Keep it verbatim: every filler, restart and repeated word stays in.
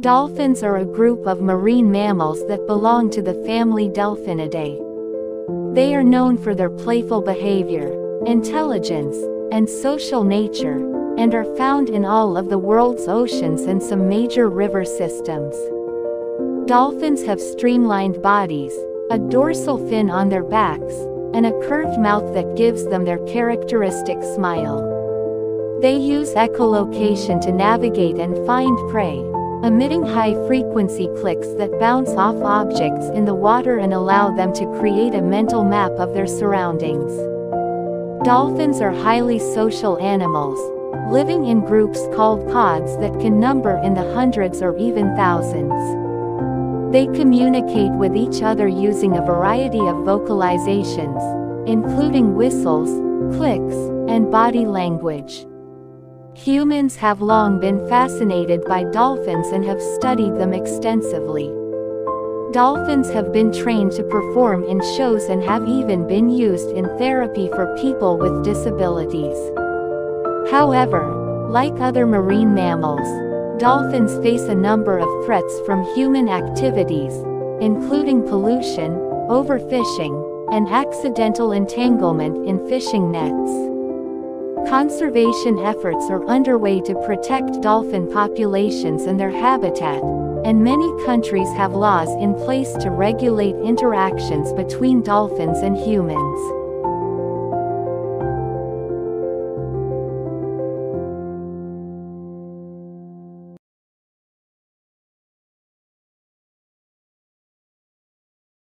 Dolphins are a group of marine mammals that belong to the family Delphinidae. They are known for their playful behavior, intelligence, and social nature, and are found in all of the world's oceans and some major river systems. Dolphins have streamlined bodies, a dorsal fin on their backs, and a curved mouth that gives them their characteristic smile. They use echolocation to navigate and find prey, emitting high-frequency clicks that bounce off objects in the water and allow them to create a mental map of their surroundings. Dolphins are highly social animals, living in groups called pods that can number in the hundreds or even thousands. They communicate with each other using a variety of vocalizations, including whistles, clicks, and body language. Humans have long been fascinated by dolphins and have studied them extensively. Dolphins have been trained to perform in shows and have even been used in therapy for people with disabilities. However, like other marine mammals, dolphins face a number of threats from human activities, including pollution, overfishing, and accidental entanglement in fishing nets. Conservation efforts are underway to protect dolphin populations and their habitat, and many countries have laws in place to regulate interactions between dolphins and humans.